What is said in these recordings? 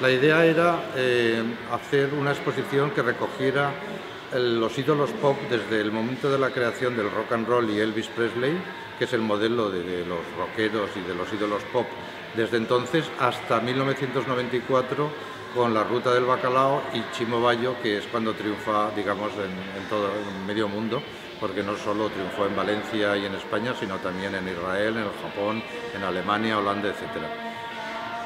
La idea era hacer una exposición que recogiera los ídolos pop desde el momento de la creación del rock and roll y Elvis Presley, que es el modelo de los rockeros y de los ídolos pop desde entonces, hasta 1994 con la Ruta del Bacalao y Chimo Bayo, que es cuando triunfa, digamos, en todo el medio mundo, porque no solo triunfó en Valencia y en España, sino también en Israel, en el Japón, en Alemania, Holanda, etc.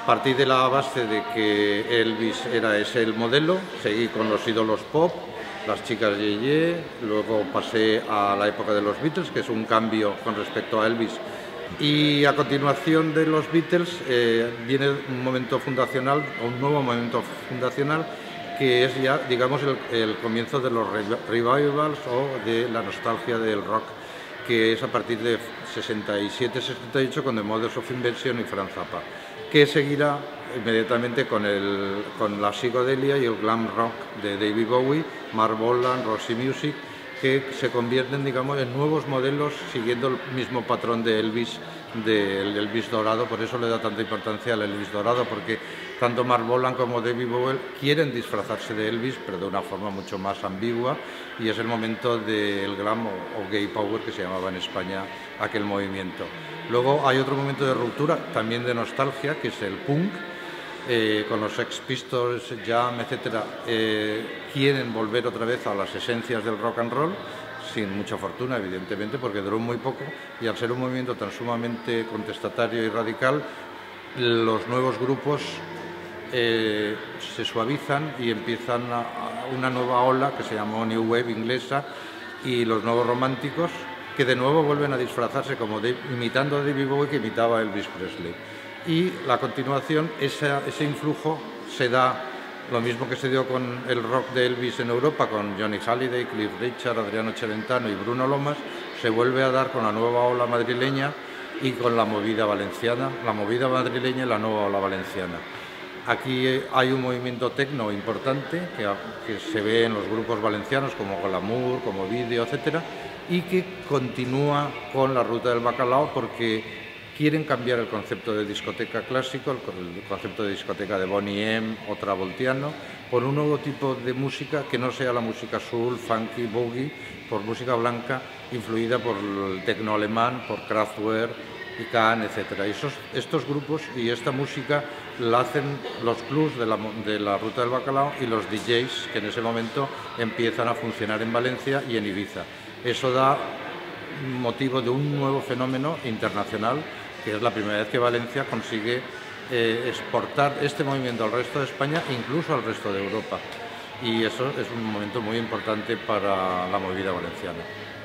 Partí de la base de que Elvis era ese el modelo, seguí con los ídolos pop, las chicas Ye Ye, luego pasé a la época de los Beatles, que es un cambio con respecto a Elvis, y a continuación de los Beatles viene un momento fundacional, un nuevo momento fundacional, que es ya, digamos, el comienzo de los revivals o de la nostalgia del rock, que es a partir de 67-68 con The Models of Invention y Franz Zappa, que seguirá inmediatamente con la psicodelia y el glam rock de David Bowie, Marc Bolan, Roxy Music, que se convierten, digamos, en nuevos modelos siguiendo el mismo patrón de Elvis, del Elvis dorado. Por eso le da tanta importancia al Elvis dorado, porque tanto Marc Bolan como David Bowie quieren disfrazarse de Elvis, pero de una forma mucho más ambigua, y es el momento del glam o gay power, que se llamaba en España aquel movimiento. Luego hay otro momento de ruptura, también de nostalgia, que es el punk, con los Sex Pistols, Jam, etc. Quieren volver otra vez a las esencias del rock and roll, sin mucha fortuna, evidentemente, porque duró muy poco, y al ser un movimiento tan sumamente contestatario y radical, los nuevos grupos se suavizan y empiezan una nueva ola que se llamó New Wave inglesa, y los nuevos románticos, que de nuevo vuelven a disfrazarse como imitando a David Bowie, que imitaba a Elvis Presley. Y la continuación, ese influjo se da lo mismo que se dio con el rock de Elvis en Europa, con Johnny Halliday, Cliff Richard, Adriano Celentano y Bruno Lomas, se vuelve a dar con la nueva ola madrileña y con la movida valenciana, la movida madrileña y la nueva ola valenciana. Aquí hay un movimiento techno importante que se ve en los grupos valencianos como Glamour, como Video, etcétera, y que continúa con la Ruta del Bacalao, porque quieren cambiar el concepto de discoteca clásico, el concepto de discoteca de Bonnie M o Travoltiano, por un nuevo tipo de música que no sea la música soul, funky, boogie, por música blanca influida por el techno alemán, por Kraftwerk, Ikan, etc. Estos grupos y esta música la hacen los clubs de la Ruta del Bacalao y los DJs, que en ese momento empiezan a funcionar en Valencia y en Ibiza. Eso da motivo de un nuevo fenómeno internacional, que es la primera vez que Valencia consigue exportar este movimiento al resto de España, incluso al resto de Europa. Y eso es un momento muy importante para la movida valenciana.